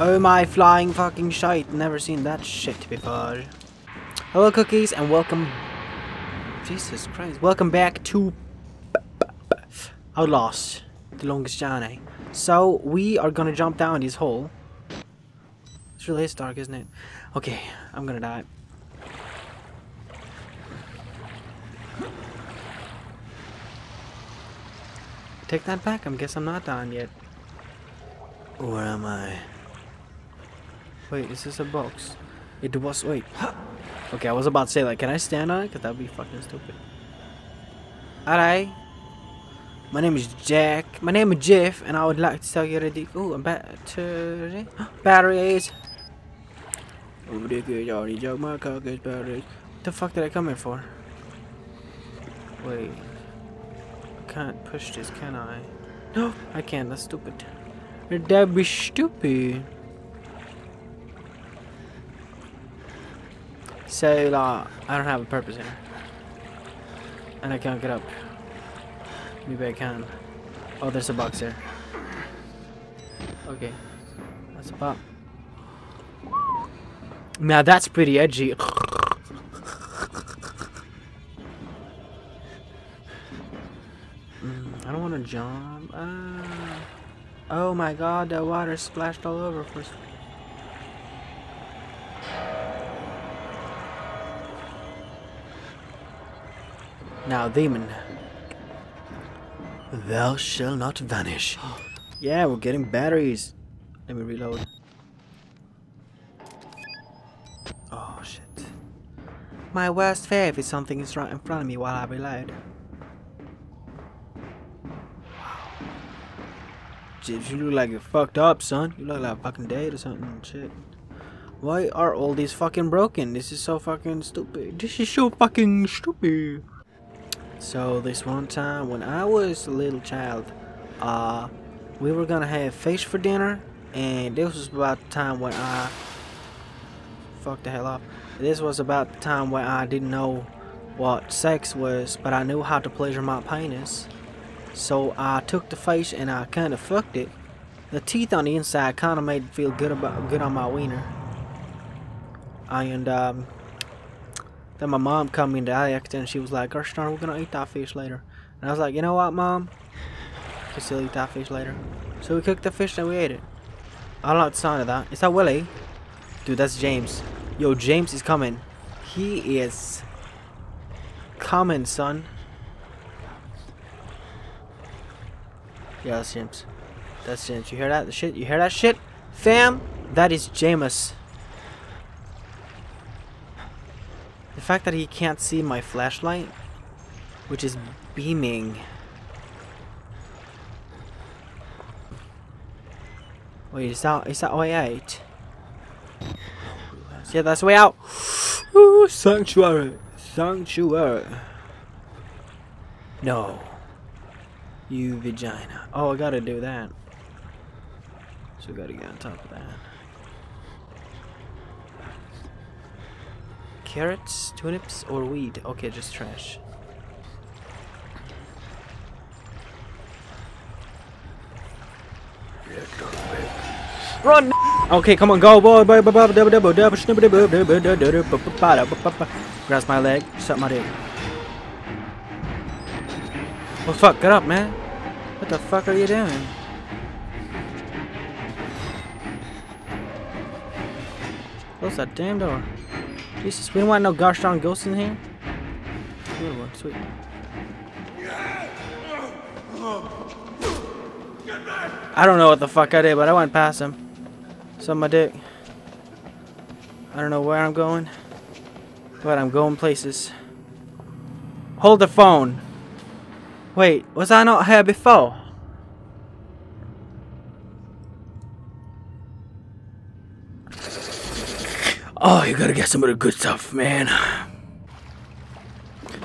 Oh my flying fucking shite, never seen that shit before. Hello cookies and welcome... Jesus Christ, welcome back to... Outlast, the longest journey. So, we are gonna jump down this hole. This really is dark, isn't it? Okay, I'm gonna die. Take that back, I guess I'm not dying yet. Where am I? Wait, is this a box? It was, wait. Okay, I was about to say, like, can I stand on it? Because that would be fucking stupid. Alright. My name is Jack. My name is Jeff, and I would like to tell you already. Ooh, a battery. Batteries! What the fuck did I come here for? Wait. I can't push this, can I? No, I can't. That's stupid. That'd be stupid. So, I don't have a purpose here. And I can't get up. Maybe I can. Oh, there's a box here. Okay. That's a pop. Now that's pretty edgy. I don't want to jump. Oh my god, the water splashed all over for... Now, demon, thou shalt not vanish. Yeah, we're getting batteries. Let me reload. Oh shit! My worst fear is something is right in front of me while I reload. Jeez, you look like you're fucked up, son. You look like fucking dead or something. Shit. Why are all these fucking broken? This is so fucking stupid. This is so fucking stupid. So this one time when I was a little child, we were gonna have fish for dinner, and this was about the time when I fucked the hell up. This was about the time when I didn't know what sex was, but I knew how to pleasure my penis. So I took the fish and I kind of fucked it. The teeth on the inside kind of made it feel good on my wiener. And then my mom come in the act and she was like, gosh darn, we're gonna eat that fish later. And I was like, you know what, mom? We can still eat that fish later. So we cooked the fish and we ate it. I don't like the sound of that. Is that Willie? Dude, that's James. Yo, James is coming. He is coming, son. Yeah, that's James. That's James. You hear that shit? You hear that shit? Fam, that is James. The fact that he can't see my flashlight, which is beaming. Wait, is that way out? Yeah, that's way out. Ooh, sanctuary, sanctuary. No, you vagina. Oh, I gotta do that. So we gotta get on top of that. Carrots, turnips, or weed? Okay, just trash. Run! Okay, come on, go! Grasp my leg, suck my dick. Well, fuck, get up, man! What the fuck are you doing? Close that damn door. Jesus, we don't want no gosh darn ghosts in here. Good one, sweet. I don't know what the fuck I did, but I went past him. Suck my dick. I don't know where I'm going, but I'm going places. Hold the phone. Wait, was I not here before? Oh, you gotta get some of the good stuff, man.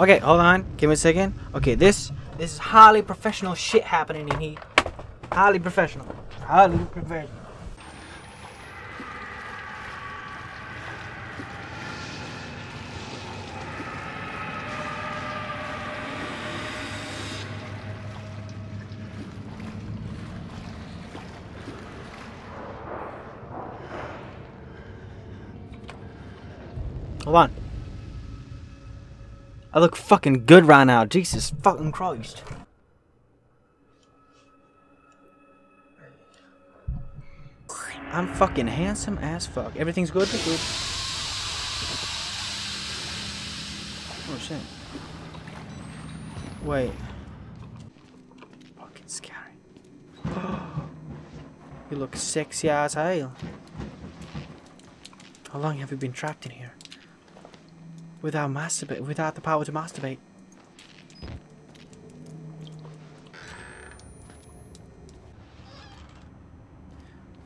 Okay, hold on. Give me a second. Okay, this is highly professional shit happening in here. Highly professional. Highly professional. Hold on. I look fucking good right now. Jesus fucking Christ. I'm fucking handsome as fuck. Everything's good? Good. Oh shit. Wait. Fucking scary. You look sexy as hell. How long have you been trapped in here? Without the power to masturbate.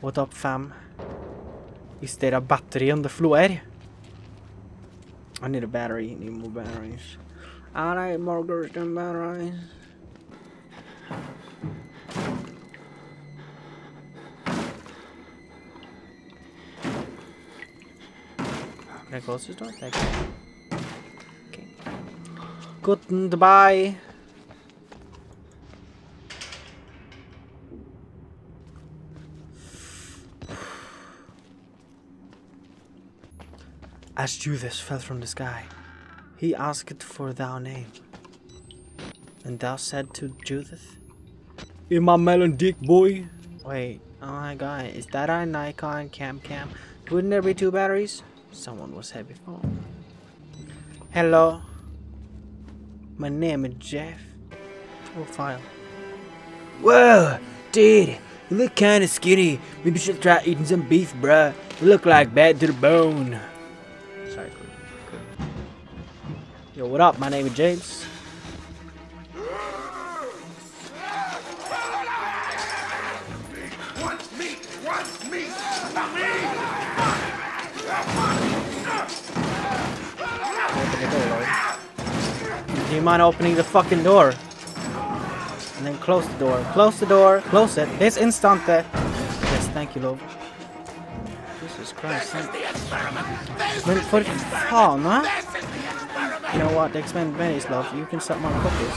What up, fam? Is there a battery on the floor? I need a battery. Need more batteries. I need more girls than batteries. Can I close this door? Thank you. Okay. Goodbye. As Judas fell from the sky, he asked for thy name. And thou said to Judas, "In my melon dick, boy." Wait, oh my god, is that a Nikon cam? Wouldn't there be two batteries? Someone was here before. Hello. My name is Jeff. Profile. Whoa, dude, you look kinda skinny. Maybe you should try eating some beef, bruh. You look like bad to the bone. Yo, what up? My name is James. Do you mind opening the fucking door? And then close the door. Close the door. Close it. This instant. Yes, thank you, love. Jesus Christ. Wait for it. Oh, no? You know what? The experiment is love. You can suck my cookies.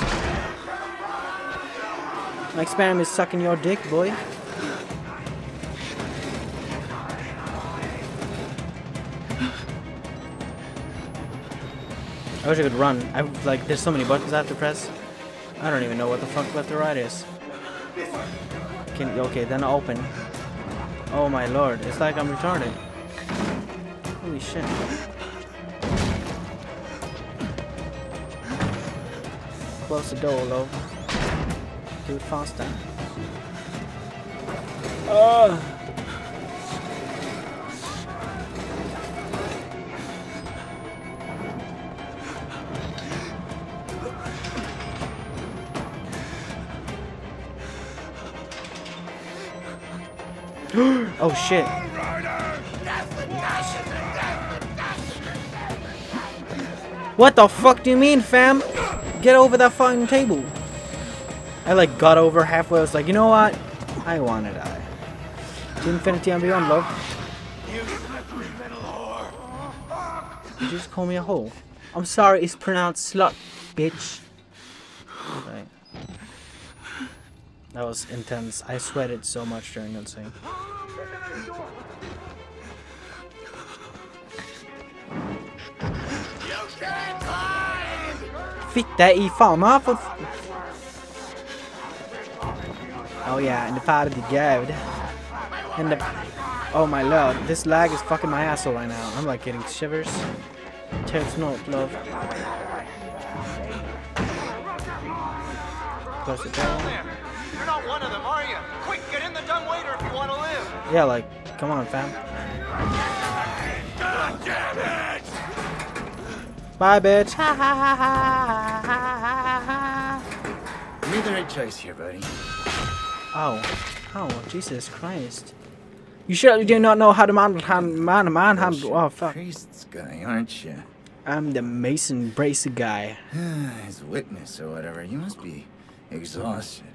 My experiment is sucking your dick, boy. I wish I could run. Like, there's so many buttons I have to press. I don't even know what the fuck left or right is. Okay, then I'll open. Oh my lord! It's like I'm retarded. Holy shit! Close the door, love. Do it faster. Oh! Oh shit! What the fuck do you mean, fam? Get over that fucking table. I like got over halfway. I was like, you know what? I wanna die. To infinity and beyond, love. You just call me a hoe. I'm sorry, it's pronounced slut, bitch. Right. That was intense. I sweated so much during that scene. Fitta I farma för... Oh yeah, and the power of the god. And the... Oh my lord, this lag is fucking my asshole right now. I'm like getting shivers. Terps not, love. Close it down. You're not one of them, are you? Quick, get in the dumb waiter if you want to live. Yeah, like, come on, fam. God damn it! Bye, bitch. Ha ha ha ha. Neither ain't Chase here, buddy. Oh, oh, Jesus Christ! You surely do not know how to manhandle. Oh fuck! Priest's guy, aren't you? I'm the Mason Bracer guy. His witness or whatever. You must be exhausted.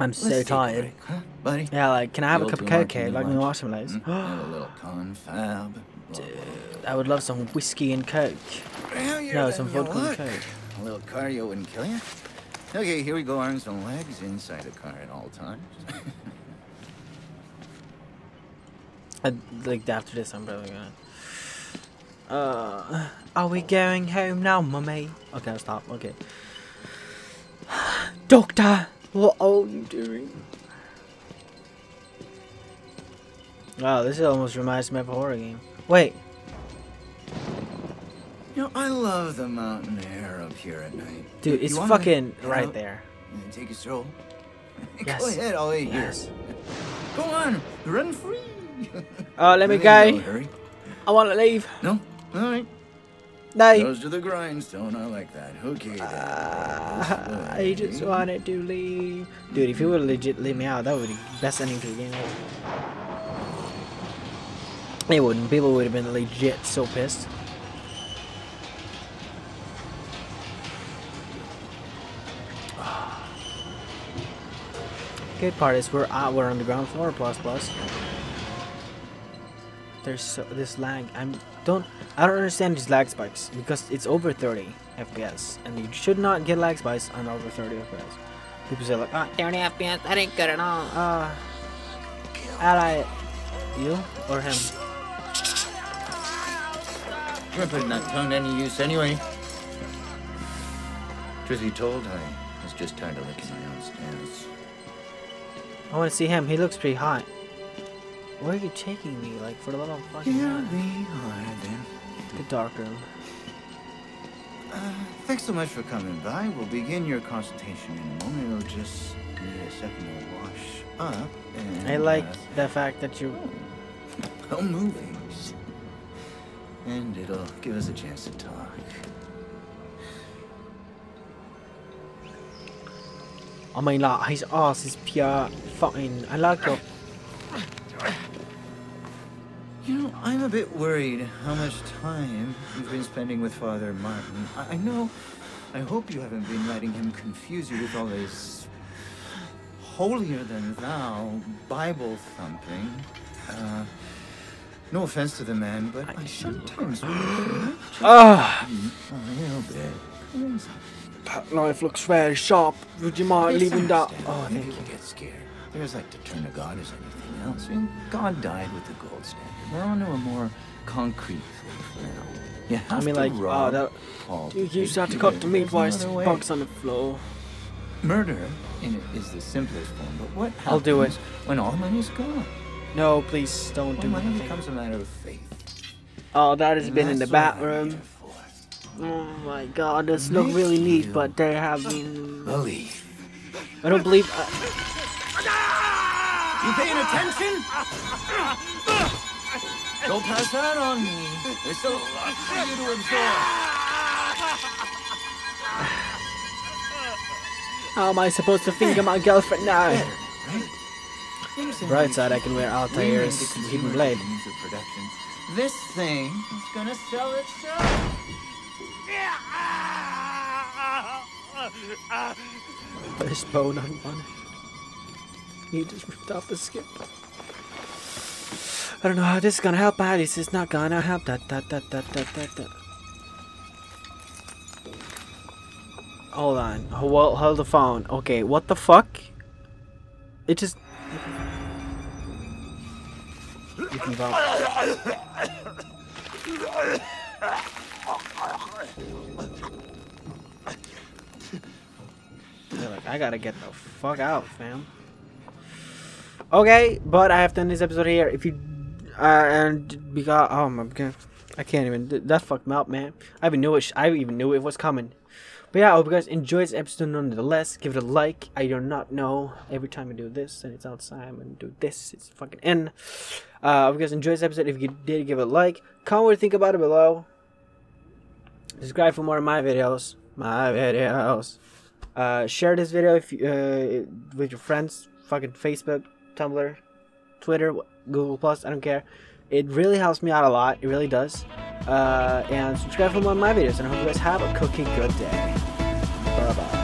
I'm so tired, break, huh, buddy. Yeah, like, can I have a cup of cocaine? Like in the last place. A little confab. Dude, I would love some whiskey and coke. Well, no, some vodka and coke. A little cardio wouldn't kill you. Okay, here we go. Arms and legs inside the car at all times. Like after this, I'm probably gonna. Are we going home now, mummy? Okay, stop. Okay. Doctor, what are you doing? Wow, this almost reminds me of a horror game. Wait. You know, I love the mountain air up here at night. Dude, it's fucking right there. Take a stroll. Yes. Go ahead, I'll wait here. Go on, run free. Let me go. No, I want to leave. No? Alright. No. Goes to the grindstone, I like that. Okay then. I just wanted to leave. Dude, if you would legit leave me out, that would be the best ending to the game ever. It wouldn't. People would have been legit so pissed. Good part is we're on the ground floor plus. There's this lag. I don't understand these lag spikes because it's over 30 FPS and you should not get lag spikes on over 30 FPS. People say like, 30 FPS, that ain't good at all. Ally, you or him? You're putting that tongue to any use anyway. Truth be told, I was just tired of licking my own stance. I want to see him. He looks pretty hot. Where are you taking me? Like for the little fucking. Yeah, we are then. The dark room. Thanks so much for coming by. We'll begin your consultation in a moment. We'll just need a second to wash up. And, I like the fact that you. Oh, movies. And it'll give us a chance to talk. I mean, like, his ass is pure fucking. I like your. You know, I'm a bit worried how much time you've been spending with Father Martin. I know. I hope you haven't been letting him confuse you with all this holier-than-thou Bible thumping. No offense to the man, but I sometimes. A little bit. That knife looks very sharp. Would you mind leaving that? Oh, thank you. Get scared. There's like the turn of God as anything else. I mean, God died with the gold standard. We're on to a more concrete thing now. Yeah, I mean, like, you used to have to cut the meat twice, box on the floor. Murder is the simplest form, but what happens I'll do it. When all money's gone? No, please don't do anything. Money becomes a matter of faith. Oh, that has been in the bathroom. Oh my God, this look really neat, but they have been. Believe. I don't believe. You paying attention? Don't pass that on me. There's still a lot for you to absorb. How am I supposed to finger my girlfriend now? Bright side, I can wear Altair's hidden blade. This thing is gonna sell itself. First bone on one. He just ripped off the skin. I don't know how this is gonna help, but this is not gonna help. Hold on. Hold the phone. Okay, what the fuck? It just. You can go. Like, I gotta get the fuck out, fam. Okay, but I have to end this episode here. If you and because oh my god, I can't even. That fucked me up, man. I even knew it was coming. But yeah, I hope you guys enjoyed this episode nonetheless. Give it a like. I do not know. Every time I do this and it's outside, I'm gonna do this. It's fucking end. I hope you guys enjoyed this episode. If you did, give it a like. Comment what you think about it below. Subscribe for more of my videos. Share this video if you, with your friends. Fucking Facebook, Tumblr, Twitter, Google Plus. I don't care. It really helps me out a lot. It really does. And subscribe for more of my videos. And I hope you guys have a cooking good day. Bye bye.